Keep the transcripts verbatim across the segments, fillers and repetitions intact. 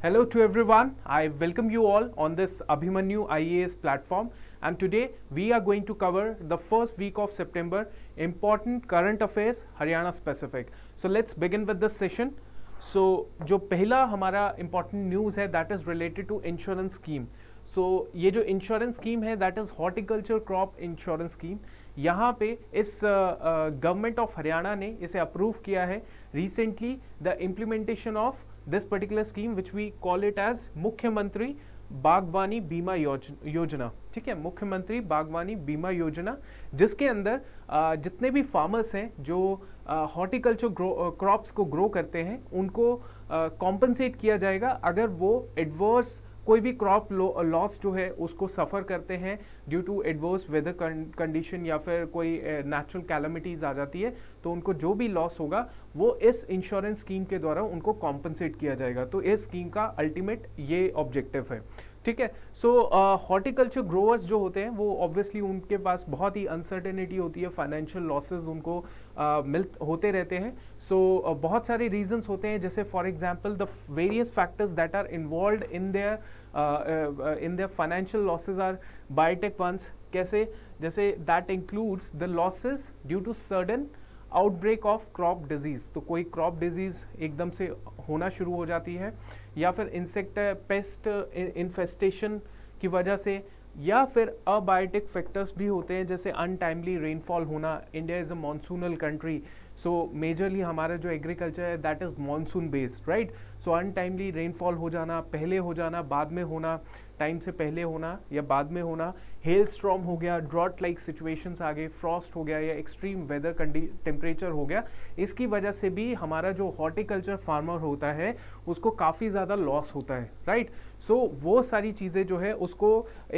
Hello to everyone, I welcome you all on this Abhimanyu I A S platform, and today we are going to cover the first week of September, important current affairs Haryana specific. So let's begin with this session. So जो पहला हमारा important news है that is related to insurance scheme. So ये जो insurance scheme है that is Horticulture Crop Insurance Scheme. यहाँ पे इस गवर्नमेंट ऑफ हरियाणा ने इसे अप्रूव किया है recently the implementation of this particular scheme which we call it as मुख्यमंत्री बागवानी बीमा योजना. ठीक है, मुख्यमंत्री बागवानी बीमा योजना जिसके अंदर जितने भी फार्मर्स हैं जो हॉर्टिकल्चर क्रॉप्स को ग्रो करते हैं उनको कॉम्पनसेट किया जाएगा अगर वो एडवर्स कोई भी क्रॉप लॉस जो है उसको सफ़र करते हैं due to adverse weather condition या फिर कोई नेचुरल कैलमिटीज़ आ जाती है तो उनको जो भी लॉस होगा वो इस इंश्योरेंस स्कीम के द्वारा उनको कॉम्पनसेट किया जाएगा. तो इस स्कीम का अल्टीमेट ये ऑब्जेक्टिव है. ठीक है, सो हॉर्टिकल्चर ग्रोअर्स जो होते हैं वो ऑब्वियसली उनके पास बहुत ही अनसर्टेनिटी होती है, फाइनेंशियल लॉसेस उनको uh, मिल होते रहते हैं. सो so, uh, बहुत सारे रीजंस होते हैं जैसे for example the various factors that are involved in their in their financial losses are biotech ones. कैसे? जैसे that includes the losses due to sudden outbreak of crop disease. तो कोई crop disease एकदम से होना शुरू हो जाती है या फिर इंसेक्ट पेस्ट इन्फेस्टेशन की वजह से, या फिर अबायोटिक फैक्टर्स भी होते हैं जैसे अनटाइमली रेनफॉल होना. India is a monsoonal country, so majorly हमारा जो एग्रीकल्चर है that is monsoon based, right. So untimely rainfall हो जाना, पहले हो जाना, बाद में होना, टाइम से पहले होना या बाद में होना, हेल स्ट्रॉम हो गया, ड्रॉट लाइक सिचुएशंस आ गए, फ्रॉस्ट हो गया या एक्सट्रीम वेदर कंडी टेम्परेचर हो गया, इसकी वजह से भी हमारा जो हॉर्टिकल्चर फार्मर होता है उसको काफ़ी ज़्यादा लॉस होता है, राइट. सो so, वो सारी चीज़ें जो है उसको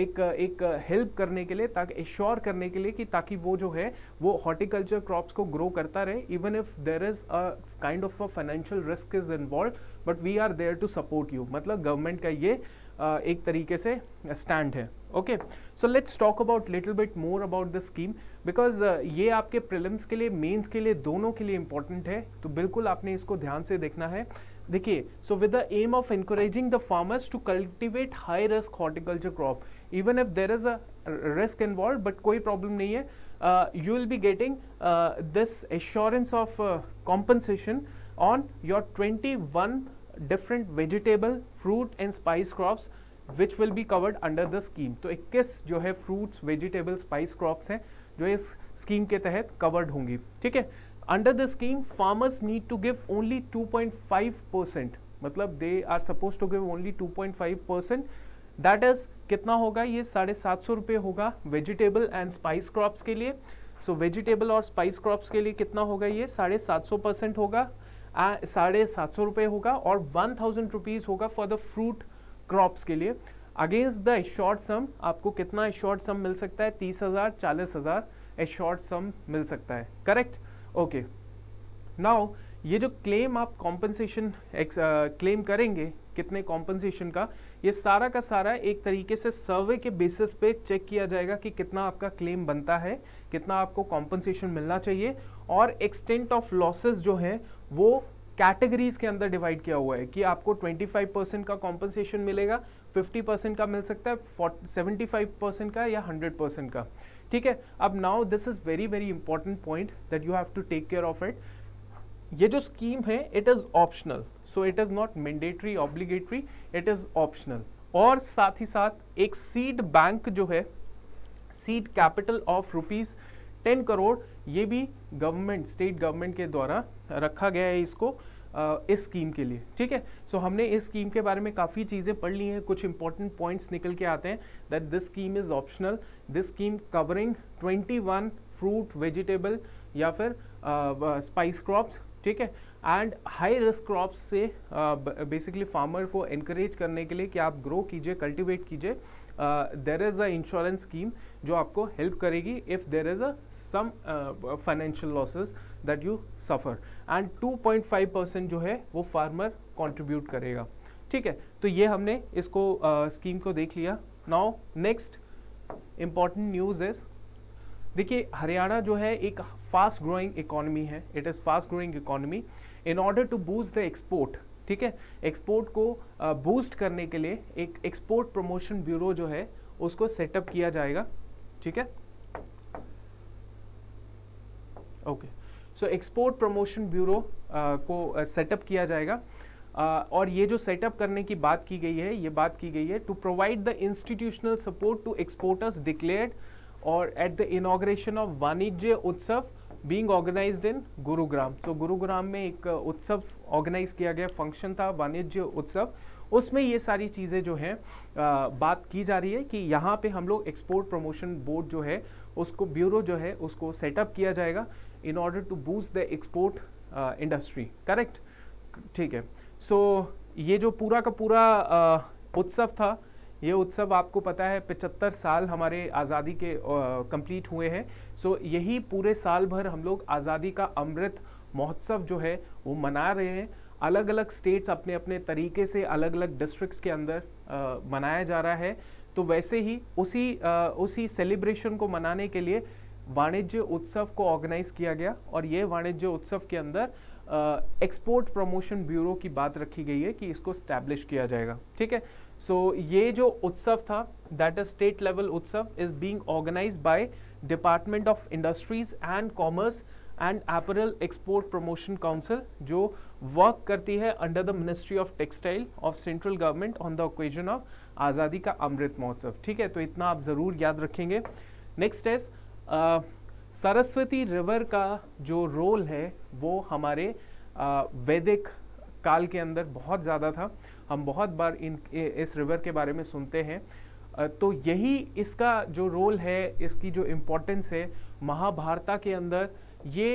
एक एक हेल्प करने के लिए, ताकि एश्योर करने के लिए कि ताकि वो जो है वो हॉर्टिकल्चर क्रॉप्स को ग्रो करता रहे even if there is a kind of a financial risk is involve, but we are there to support you. मतलब गवर्नमेंट का ये Uh, एक तरीके से स्टैंड है. Okay, so let's talk about little bit more about this scheme because ये आपके prelims के लिए, मेंस के लिए, दोनों के लिए इंपॉर्टेंट है. तो बिल्कुल आपने इसको ध्यान से देखना है. देखिए, so with the aim of encouraging the farmers to cultivate high risk horticulture crop even if there is a risk involve, but कोई प्रॉब्लम नहीं है, you will be getting this assurance of compensation on your twenty one different vegetable, fruit and spice crops which will be covered under the scheme. तो इक्कीस जो है fruits, vegetables, spice crops हैं जो इस scheme के तहत covered होंगी. ठीक है, under the scheme farmers need to give only two point five percent, मतलब they are supposed to give only two point five percent. That is कितना होगा? ये साढ़े सात सौ रुपये होगा vegetable and spice crops के लिए. So vegetable और spice crops के लिए कितना होगा? ये साढ़े सात सौ परसेंट होगा, साढ़े सात सौ रुपये होगा और वन थाउजेंड रुपीज़ होगा फॉर द फ्रूट क्रॉप्स के लिए. अगेंस्ट द शॉर्ट सम आपको कितना शॉर्ट सम मिल सकता है? तीस हज़ार, चालीस हज़ार शॉर्ट सम मिल सकता है, करेक्ट. ओके, नाउ ये जो क्लेम आप कॉम्पनसेशन क्लेम करेंगे कितने कॉम्पनसेशन का, ये सारा का सारा एक तरीके से सर्वे के बेसिस पे चेक किया जाएगा कि कितना आपका क्लेम बनता है, कितना आपको कॉम्पनसेशन मिलना चाहिए और एक्सटेंट ऑफ लॉसेस जो है वो कैटेगरीज के अंदर डिवाइड किया हुआ है कि आपको पच्चीस परसेंट का कॉम्पनसेशन मिलेगा, पचास परसेंट का मिल सकता है, पचहत्तर परसेंट का या सौ परसेंट का. ठीक है, अब now this is very very important point that you have to take care of it. ये जो स्कीम है it is optional, so it is not mandatory, obligatory, it is optional. और साथ ही साथ एक सीड बैंक जो है, seed capital of rupees ten crore, ये भी गवर्नमेंट, स्टेट गवर्नमेंट के द्वारा रखा गया है इसको आ, इस स्कीम के लिए. ठीक है, सो हमने इस स्कीम के बारे में काफ़ी चीज़ें पढ़ ली हैं, कुछ इंपॉर्टेंट पॉइंट्स निकल के आते हैं that this scheme is optional, this scheme covering twenty one fruit, vegetable या फिर स्पाइस क्रॉप्स. ठीक है, एंड हाई रिस्क क्रॉप्स से बेसिकली uh, फार्मर को इनकरेज करने के लिए कि आप ग्रो कीजिए, कल्टिवेट कीजिए, there is a insurance scheme जो आपको हेल्प करेगी if there is a some financial losses that you suffer, and two point five percent जो है वो फार्मर कंट्रीब्यूट करेगा. ठीक है, तो ये हमने इसको स्कीम uh, को देख लिया. Now next important news is, देखिए हरियाणा जो है एक फास्ट ग्रोइंग इकोनॉमी है, it is fast growing economy. In order to boost the export, ठीक है। एक्सपोर्ट को बूस्ट करने के लिए एक एक्सपोर्ट प्रमोशन ब्यूरो जो है उसको सेटअप किया जाएगा, ठीक है। Okay, so export promotion bureau को सेटअप किया जाएगा Uh, और ये जो सेटअप करने की बात की गई है, ये बात की गई है to provide the institutional support to exporters declared और एट द इनॉग्रेशन ऑफ वाणिज्य उत्सव बीइंग ऑर्गेनाइज्ड इन गुरुग्राम। तो गुरुग्राम में एक उत्सव ऑर्गेनाइज किया गया, फंक्शन था वाणिज्य उत्सव, उसमें ये सारी चीज़ें जो हैं बात की जा रही है कि यहाँ पे हम लोग एक्सपोर्ट प्रमोशन बोर्ड जो है उसको, ब्यूरो जो है उसको सेटअप किया जाएगा in order to boost the export industry, correct, ठीक है। सो so, ये जो पूरा का पूरा आ, उत्सव था, ये उत्सव आपको पता है पचहत्तर साल हमारे आज़ादी के कंप्लीट हुए हैं। सो so, यही पूरे साल भर हम लोग आज़ादी का अमृत महोत्सव जो है वो मना रहे हैं। अलग अलग स्टेट्स अपने अपने तरीके से अलग अलग डिस्ट्रिक्ट्स के अंदर आ, मनाया जा रहा है। तो वैसे ही उसी आ, उसी सेलिब्रेशन को मनाने के लिए वाणिज्य उत्सव को ऑर्गेनाइज किया गया और ये वाणिज्य उत्सव के अंदर एक्सपोर्ट प्रमोशन ब्यूरो की बात रखी गई है कि इसको स्टैब्लिश किया जाएगा, ठीक है। सो so, ये जो उत्सव था दैट इज स्टेट लेवल उत्सव is being organized by department of industries and commerce and apparel export promotion council, जो वर्क करती है under the ministry of textile of central government on the occasion of आज़ादी का अमृत महोत्सव, ठीक है। तो इतना आप ज़रूर याद रखेंगे। नेक्स्ट इज सरस्वती रिवर का जो रोल है वो हमारे आ, वैदिक काल के अंदर बहुत ज़्यादा था। हम बहुत बार इन इस रिवर के बारे में सुनते हैं। आ, तो यही इसका जो रोल है, इसकी जो इम्पोर्टेंस है, महाभारता के अंदर ये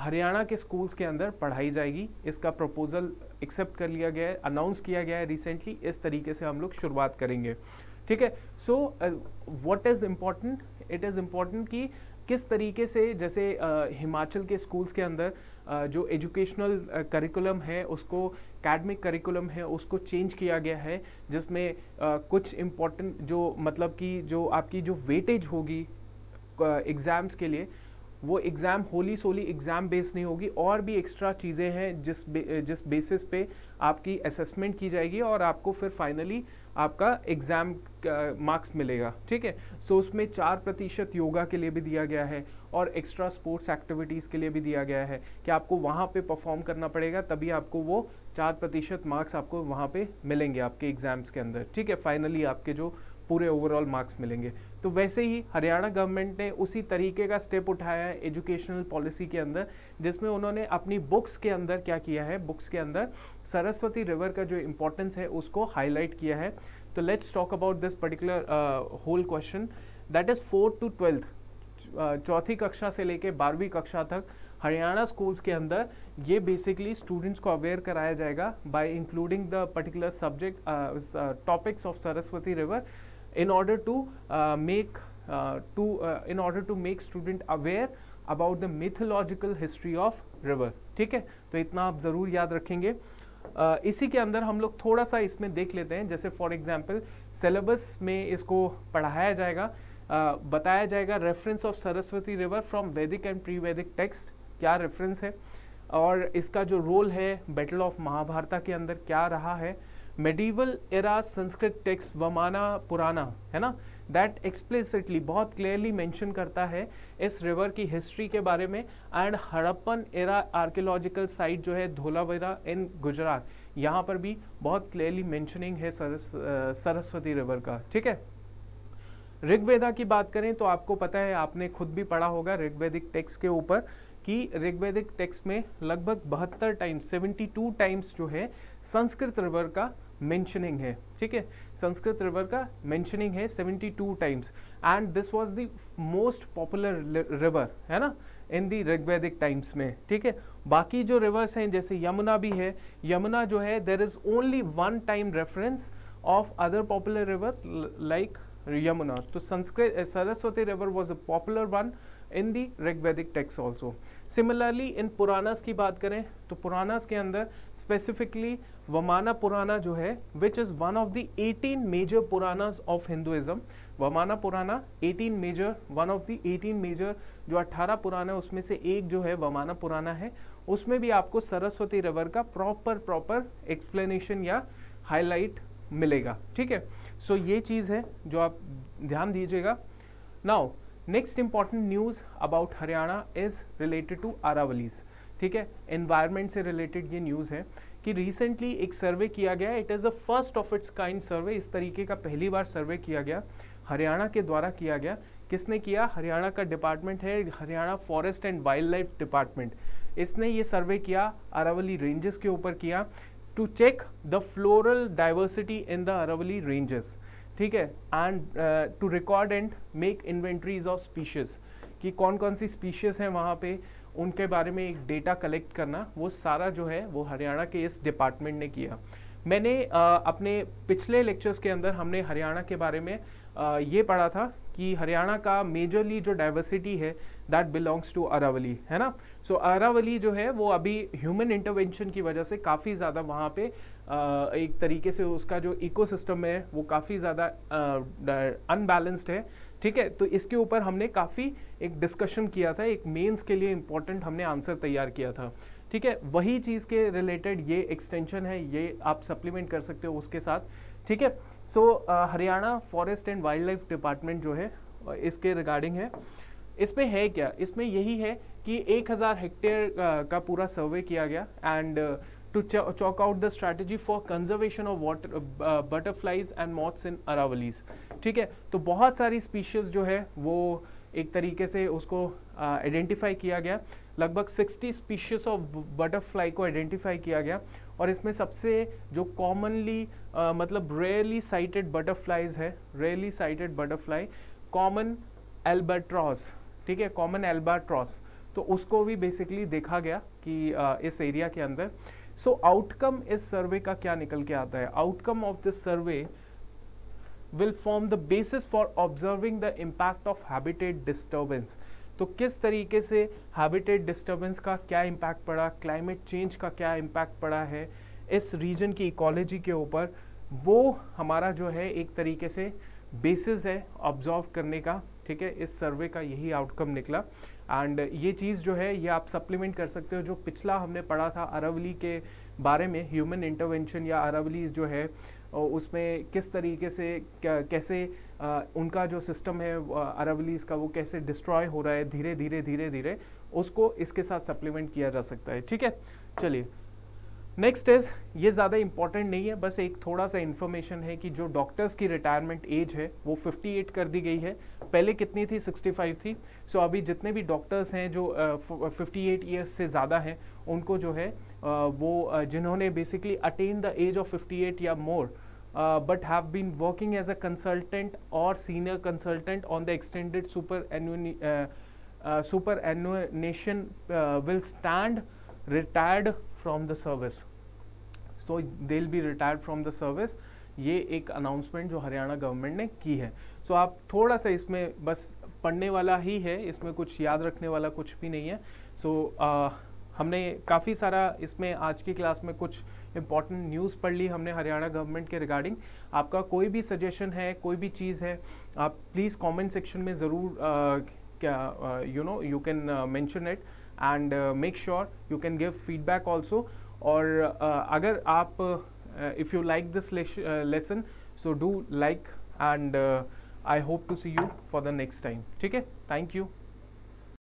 हरियाणा के स्कूल्स के अंदर पढ़ाई जाएगी। इसका प्रपोजल एक्सेप्ट कर लिया गया है, अनाउंस किया गया है रिसेंटली। इस तरीके से हम लोग शुरुआत करेंगे, ठीक है। So what is important, it is important कि किस तरीके से, जैसे uh, हिमाचल के स्कूल्स के अंदर uh, जो एजुकेशनल करिकुलम uh, है उसको, एकेडमिक करिकुलम है उसको चेंज किया गया है, जिसमें uh, कुछ इम्पोर्टेंट जो मतलब कि जो आपकी जो वेटेज होगी एग्ज़ाम्स uh, के लिए, वो exam wholly solely exam base नहीं होगी। और भी एक्स्ट्रा चीज़ें हैं जिस बे, जिस बेसिस पे आपकी असेसमेंट की जाएगी और आपको फिर फाइनली आपका एग्ज़ाम मार्क्स मिलेगा, ठीक है। सो उसमें चार प्रतिशत योगा के लिए भी दिया गया है और एक्स्ट्रा स्पोर्ट्स एक्टिविटीज़ के लिए भी दिया गया है कि आपको वहाँ पे परफॉर्म करना पड़ेगा, तभी आपको वो चार प्रतिशत मार्क्स आपको वहाँ पे मिलेंगे आपके एग्ज़ाम्स के अंदर, ठीक है। फाइनली आपके जो पूरे ओवरऑल मार्क्स मिलेंगे। तो वैसे ही हरियाणा गवर्नमेंट ने उसी तरीके का स्टेप उठाया है एजुकेशनल पॉलिसी के अंदर, जिसमें उन्होंने अपनी बुक्स के अंदर क्या किया है, बुक्स के अंदर सरस्वती रिवर का जो इम्पोर्टेंस है उसको हाईलाइट किया है। तो let's talk about this particular whole question, that is fourth to twelfth, चौथी कक्षा से लेके बारहवीं कक्षा तक हरियाणा स्कूल्स के अंदर ये बेसिकली स्टूडेंट्स को अवेयर कराया जाएगा by including the particular subject topics of Saraswati river in order to uh, make uh, to uh, in order to make student aware about the mythological history of river, ठीक है। तो इतना आप ज़रूर याद रखेंगे। uh, इसी के अंदर हम लोग थोड़ा सा इसमें देख लेते हैं, जैसे फॉर एग्जांपल सिलेबस में इसको पढ़ाया जाएगा, uh, बताया जाएगा reference of Saraswati river from Vedic and pre Vedic text, क्या रेफरेंस है, और इसका जो रोल है बैटल ऑफ महाभारता के अंदर क्या रहा है, medieval era Sanskrit text Vamana Purana है ना, दैट एक्सप्लिसिटली बहुत क्लियरली मेंशन करता है इस रिवर की हिस्ट्री के बारे में, and Harappan era archaeological site जो है धोलावीरा इन गुजरात, यहाँ पर भी बहुत क्लियरली मेंशनिंग है सरस, सरस्वती रिवर का, ठीक है। ऋग्वेदा की बात करें तो आपको पता है, आपने खुद भी पढ़ा होगा ऋग्वेदिक टेक्स्ट के ऊपर कि ऋग्वेदिक टेक्स्ट में लगभग बहत्तर टाइम्स बहत्तर टाइम्स जो है संस्कृत रिवर का मेंशनिंग है, ठीक है। संस्कृत रिवर का मेंशनिंग है बहत्तर times and this was the most popular river है ना इन दी ऋग्वेदिक टाइम्स में, ठीक है। बाकी जो रिवर्स हैं जैसे यमुना भी है, यमुना जो है there is only one time reference of other popular river like Yamuna. तो Sanskrit Saraswati river was a popular one in the Rigvedic text also. Similarly in Puranas की बात करें तो पुराणास के अंदर स्पेसिफिकली वमाना पुराण जो है which is one of the eighteen major Puranas of Hinduism, Vamana Purana eighteen major, one of the eighteen major, जो अट्ठारह पुराण है उसमें से एक जो है वमाना पुराण है, उसमें भी आपको सरस्वती रबर का प्रॉपर प्रॉपर एक्सप्लेनेशन या हाईलाइट मिलेगा। ठीक है, सो ये चीज़ है जो आप ध्यान दीजिएगा। Now next important news about Haryana is related to Aravallis. ठीक है, एनवायरनमेंट से रिलेटेड ये न्यूज़ है कि रिसेंटली एक सर्वे किया गया, it is a first of its kind survey, इस तरीके का पहली बार सर्वे किया गया हरियाणा के द्वारा किया गया। किसने किया? हरियाणा का डिपार्टमेंट है Haryana forest and wildlife department, इसने ये सर्वे किया अरावली रेंजेस के ऊपर किया to check the floral diversity in the Aravalli ranges. ठीक है, and to record and make inventories of species, कि कौन कौन सी स्पीशीज हैं वहाँ पे, उनके बारे में एक डेटा कलेक्ट करना, वो सारा जो है वो हरियाणा के इस डिपार्टमेंट ने किया। मैंने आ, अपने पिछले लेक्चर्स के अंदर हमने हरियाणा के बारे में आ, ये पढ़ा था कि हरियाणा का मेजरली जो डाइवर्सिटी है दैट बिलोंग्स टू अरावली, है ना। सो so, अरावली जो है वो अभी ह्यूमन इंटरवेंशन की वजह से काफ़ी ज़्यादा वहाँ पे आ, एक तरीके से उसका जो इकोसिस्टम है वो काफ़ी ज़्यादा अनबैलेंस्ड है। ठीक है, तो इसके ऊपर हमने काफ़ी एक डिस्कशन किया था, एक मेंस के लिए इम्पोर्टेंट हमने आंसर तैयार किया था। ठीक है, वही चीज़ के रिलेटेड ये एक्सटेंशन है, ये आप सप्लीमेंट कर सकते हो उसके साथ। ठीक है, सो Haryana forest and wildlife department जो है इसके रिगार्डिंग है, इसमें है क्या, इसमें यही है कि एक हज़ार हेक्टेयर uh, का पूरा सर्वे किया गया and to chalk out the strategy for conservation of water butterflies and moths in Aravallis. ठीक है, तो बहुत सारी स्पीशीज़ जो है वो एक तरीके से उसको आइडेंटिफाई uh, किया गया, लगभग साठ स्पीशीज ऑफ बटरफ्लाई को आइडेंटिफाई किया गया, और इसमें सबसे जो कॉमनली uh, मतलब रेयरली साइटेड बटरफ्लाइज है, rarely sighted butterfly common albatross. ठीक है, कॉमन एल्बाट्रॉस, तो उसको भी बेसिकली देखा गया कि uh, इस एरिया के अंदर। सो आउटकम इस सर्वे का क्या निकल के आता है, outcome of this survey will form the basis for observing the impact of habitat disturbance। तो किस तरीके से habitat disturbance का क्या impact पड़ा, climate change का क्या impact पड़ा है इस region की ecology के ऊपर, वो हमारा जो है एक तरीके से basis है observe करने का। ठीक है, इस survey का यही outcome निकला, एंड ये चीज़ जो है ये आप सप्लीमेंट कर सकते हो। जो पिछला हमने पढ़ा था अरावली के बारे में, ह्यूमन इंटरवेंशन या अरावली जो है उसमें किस तरीके से कैसे आ, उनका जो सिस्टम है अरावलीज का वो कैसे डिस्ट्रॉय हो रहा है धीरे धीरे धीरे धीरे, उसको इसके साथ सप्लीमेंट किया जा सकता है। ठीक है, चलिए नेक्स्ट इज़, ये ज़्यादा इंपॉर्टेंट नहीं है, बस एक थोड़ा सा इन्फॉर्मेशन है कि जो डॉक्टर्स की रिटायरमेंट एज है वो अट्ठावन कर दी गई है, पहले कितनी थी, पैंसठ थी। सो so अभी जितने भी डॉक्टर्स हैं जो uh, अट्ठावन ईयर्स से ज़्यादा हैं उनको जो है uh, वो uh, जिन्होंने basically attain the age of अट्ठावन या more but have been working as a consultant और senior consultant on the extended super एन्यू superannuation will stand retired from the service, so they will be retired from the service. ये एक announcement जो Haryana government ने की है। सो so, आप थोड़ा सा इसमें बस पढ़ने वाला ही है, इसमें कुछ याद रखने वाला कुछ भी नहीं है। सो so, uh, हमने काफ़ी सारा इसमें आज की क्लास में कुछ इंपॉर्टेंट न्यूज़ पढ़ ली हमने हरियाणा गवर्नमेंट के रिगार्डिंग। आपका कोई भी सजेशन है, कोई भी चीज़ है, आप प्लीज़ कमेंट सेक्शन में ज़रूर क्या you know you can mention it and make sure you can give feedback also. और uh, अगर आप if you like this lesson so do like and I hope to see you for the next time. ठीक है, thank you.